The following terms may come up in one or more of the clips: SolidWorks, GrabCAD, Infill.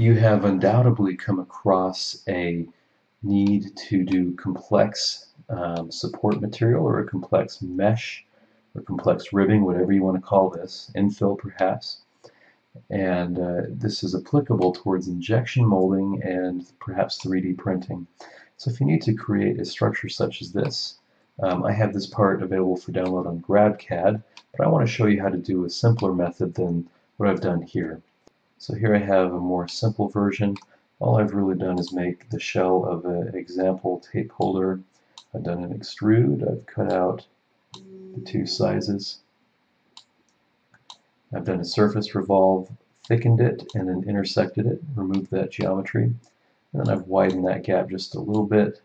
you have undoubtedly come across a need to do complex support material, or a complex mesh, or complex ribbing, whatever you want to call this, infill perhaps. And this is applicable towards injection molding and perhaps 3D printing. So if you need to create a structure such as this, I have this part available for download on GrabCAD, but I want to show you how to do a simpler method than what I've done here. So here I have a more simple version. All I've really done is make the shell of an example tape holder. I've done an extrude. I've cut out the two sizes. I've done a surface revolve, thickened it, and then intersected it, removed that geometry. And then I've widened that gap just a little bit,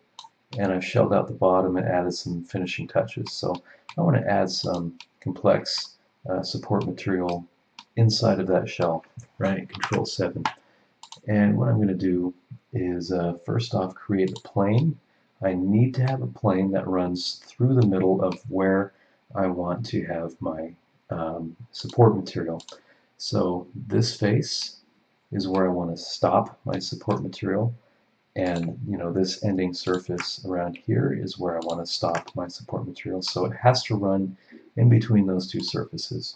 and I've shelled out the bottom and added some finishing touches. So I want to add some complex support material inside of that shell, right? Control 7. And what I'm going to do is first off create a plane. I need to have a plane that runs through the middle of where I want to have my support material. So this face is where I want to stop my support material, and you know, this ending surface around here is where I want to stop my support material. So it has to run in between those two surfaces.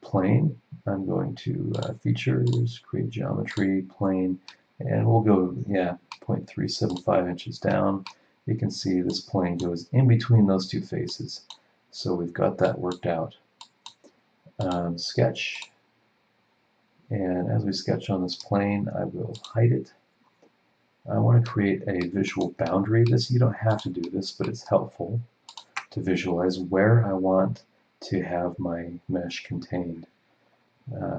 Plane, I'm going to features, create geometry, plane, and we'll go 0.375 inches down. You can see this plane goes in between those two faces, so we've got that worked out. Sketch, and as we sketch on this plane, I will hide it. I want to create a visual boundary. This, you don't have to do this, but it's helpful to visualize where I want to have my mesh contained.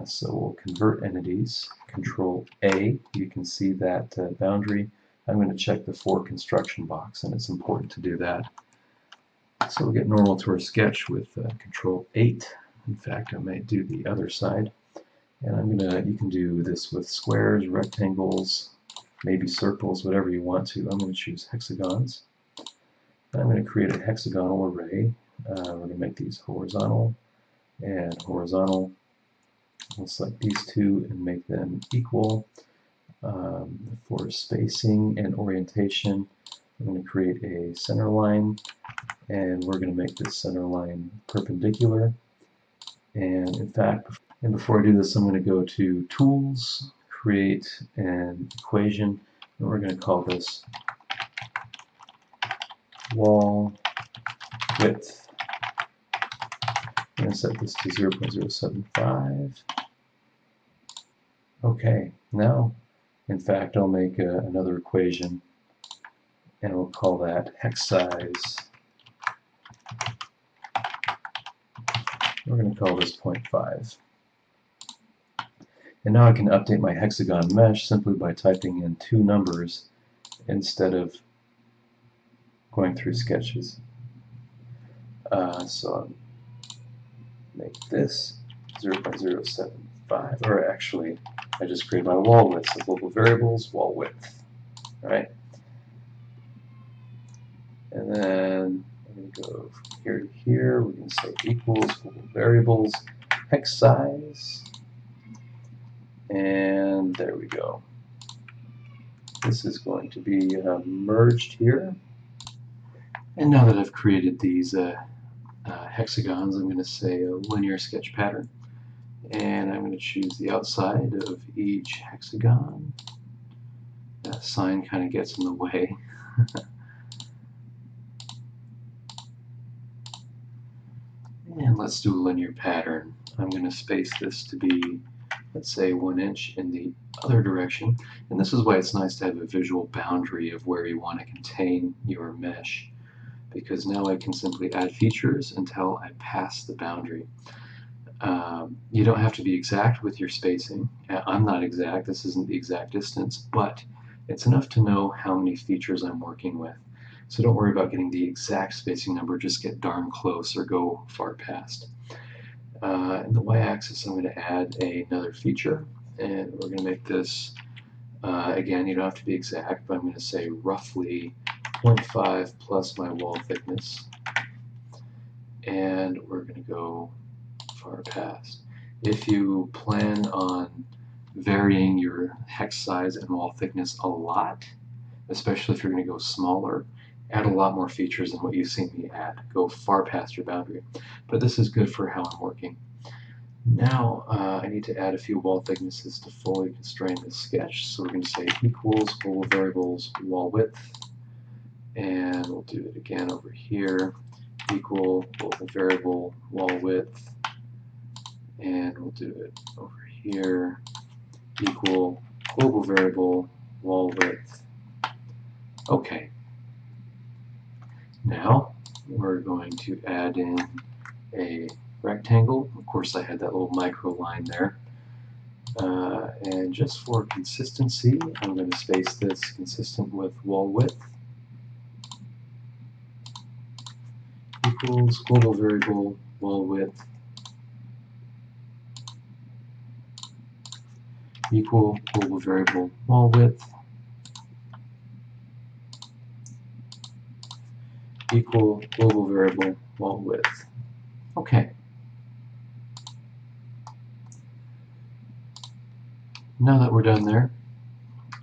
So we'll convert entities, Control A. You can see that boundary. I'm going to check the for construction box, and it's important to do that. So we'll get normal to our sketch with Control 8. In fact, I might do the other side. And I'm going to, you can do this with squares, rectangles, maybe circles, whatever you want to. I'm going to choose hexagons. And I'm going to create a hexagonal array. We're going to make these horizontal and horizontal. We'll select these two and make them equal. For spacing and orientation, I'm going to create a center line, and we're going to make this center line perpendicular. And in fact, and before I do this, I'm going to go to Tools, Create an Equation, and we're going to call this Wall Width. I'm going to set this to 0.075. Okay, now in fact I'll make another equation, and we'll call that hex size. We're going to call this 0.5. And now I can update my hexagon mesh simply by typing in two numbers instead of going through sketches. So I'm make this 0.075, or actually I just created my wall width, so local variables, wall width. Alright. And then I'm going to go from here to here. We're going to say equals, local variables, hex size, and there we go. This is going to be merged here. And now that I've created these hexagons, I'm going to say a linear sketch pattern, and I'm going to choose the outside of each hexagon. That sign kind of gets in the way. And let's do a linear pattern. I'm going to space this to be, let's say, 1 inch in the other direction, and this is why it's nice to have a visual boundary of where you want to contain your mesh, because now I can simply add features until I pass the boundary. You don't have to be exact with your spacing. I'm not exact, this isn't the exact distance, but it's enough to know how many features I'm working with. So don't worry about getting the exact spacing number, just get darn close or go far past. In the y-axis, I'm going to add another feature, and we're going to make this, again, you don't have to be exact, but I'm going to say roughly 0.5 plus my wall thickness, and we're going to go far past. If you plan on varying your hex size and wall thickness a lot, especially if you're going to go smaller. Add a lot more features than what you've seen me add. Go far past your boundary. But this is good for how I'm working. Now I need to add a few wall thicknesses to fully constrain this sketch. So we're going to say equals full variables wall width, and we'll do it again over here. Equal global variable wall width, and we'll do it over here. Equal global variable wall width. Okay. Now we're going to add in a rectangle. Of course, I had that little micro line there. And just for consistency, I'm going to space this consistent with wall width equals global variable wall width equal global variable wall width equal global variable wall width. Okay. Now that we're done there,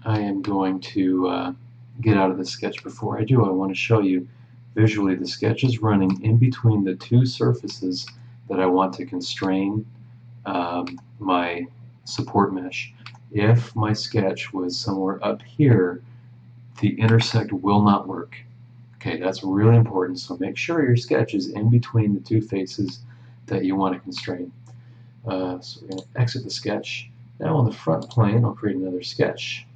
I am going to get out of the sketch. Before I do, I want to show you visually the sketch is running in between the two surfaces that I want to constrain my support mesh. If my sketch was somewhere up here, the intersect will not work. Okay, that's really important, so make sure your sketch is in between the two faces that you want to constrain. So we're going to exit the sketch. Now on the front plane, I'll create another sketch.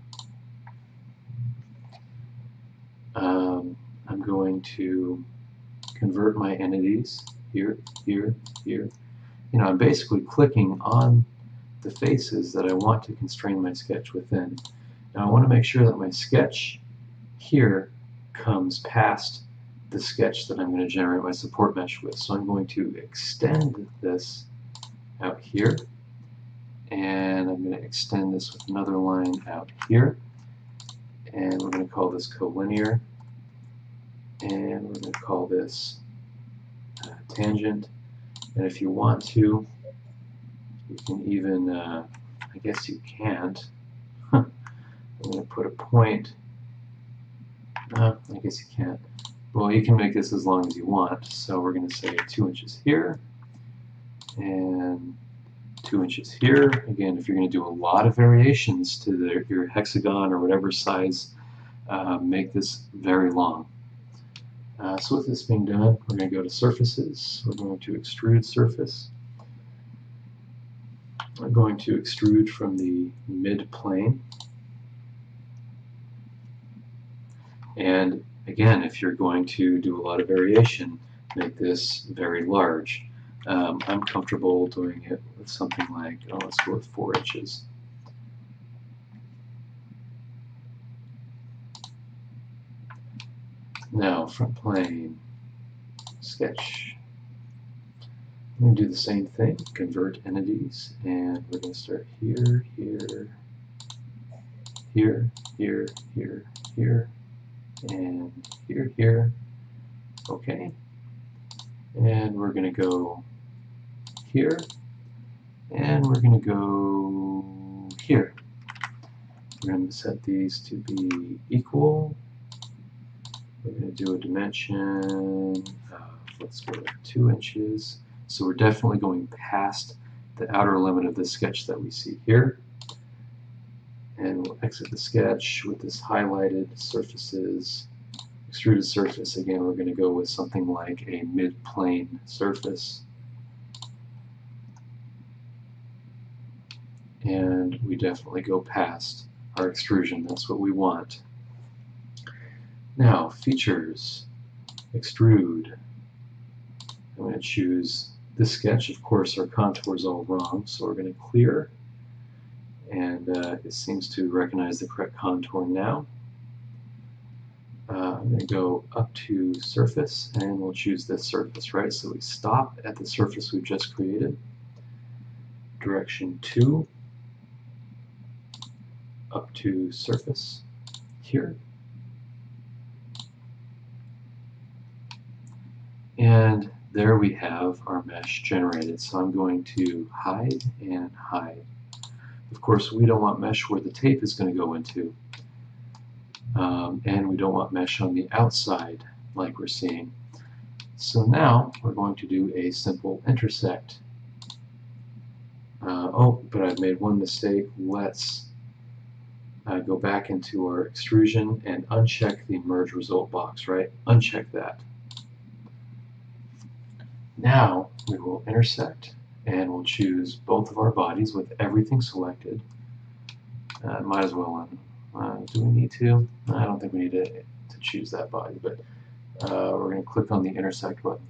I'm going to convert my entities here, here, here. You know, I'm basically clicking on the faces that I want to constrain my sketch within. Now I want to make sure that my sketch here comes past the sketch that I'm going to generate my support mesh with. So I'm going to extend this out here, and I'm going to extend this with another line out here, and we're going to call this collinear, and we're going to call this tangent. And if you want to, you can even, I guess you can't, I'm going to put a point. I guess you can't. Well, you can make this as long as you want. So we're going to say 2 inches here and 2 inches here. Again, if you're going to do a lot of variations to your hexagon or whatever size, make this very long. So with this being done, we're going to go to surfaces. We're going to extrude surface. I'm going to extrude from the mid plane. And again, if you're going to do a lot of variation, make this very large. I'm comfortable doing it with something like, oh, let's go with 4 inches. Now, front plane, sketch. I'm going to do the same thing, convert entities, and we're going to start here, here, here, here, here, here, and here, here. Okay. And we're going to go here, and we're going to go here. We're going to set these to be equal. We're going to do a dimension of, let's go to 2 inches. So we're definitely going past the outer limit of the sketch that we see here. And we'll exit the sketch with this highlighted surfaces, extruded surface. Again, we're going to go with something like a mid-plane surface. And we definitely go past our extrusion. That's what we want. Now, features, extrude. I'm going to choose this sketch. Of course, our contour is all wrong, so we're going to clear. And it seems to recognize the correct contour now. I'm going to go up to surface, and we'll choose this surface, right? So we stop at the surface we've just created. Direction 2, up to surface, here. And there we have our mesh generated. So I'm going to hide and hide. Of course, we don't want mesh where the tape is going to go into, and we don't want mesh on the outside like we're seeing. So now we're going to do a simple intersect. Oh, but I've made one mistake. Let's go back into our extrusion and uncheck the merge result box, right? Uncheck that. Now we will intersect, and we'll choose both of our bodies with everything selected. Might as well. Do we need to? I don't think we need to choose that body, but we're going to click on the intersect button.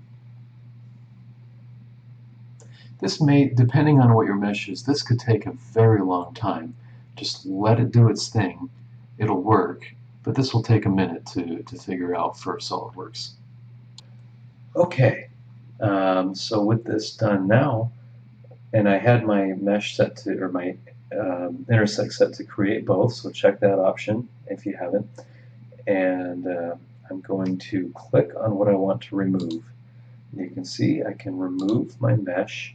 This may, depending on what your mesh is, this could take a very long time. Just let it do its thing. It'll work, but this will take a minute to figure out for SolidWorks. Okay, so with this done now, and I had my mesh set to, or my intersect set to create both, so check that option if you haven't. And I'm going to click on what I want to remove. And you can see I can remove my mesh.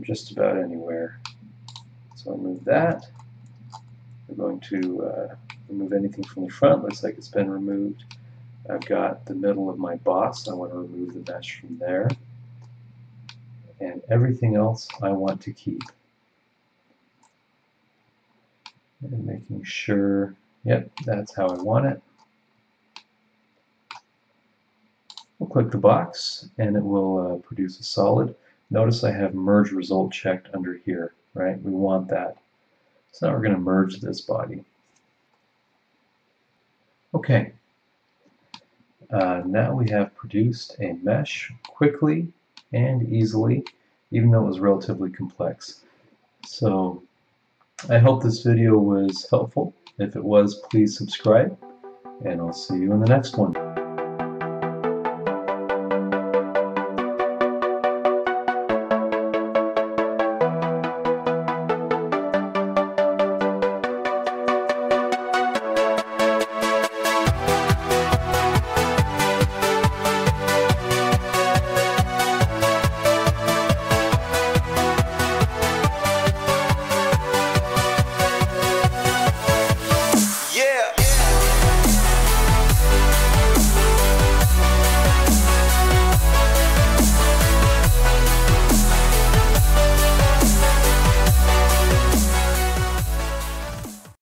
Just about anywhere. So I'll move that. I'm going to remove anything from the front. Looks like it's been removed. I've got the middle of my boss. I want to remove the mesh from there. And everything else I want to keep. And making sure, yep, that's how I want it. We'll click the box and it will produce a solid. Notice I have merge result checked under here, right? We want that. So now we're going to merge this body. Okay. Now we have produced a mesh quickly and easily, even though it was relatively complex. So I hope this video was helpful. If it was, please subscribe, and I'll see you in the next one.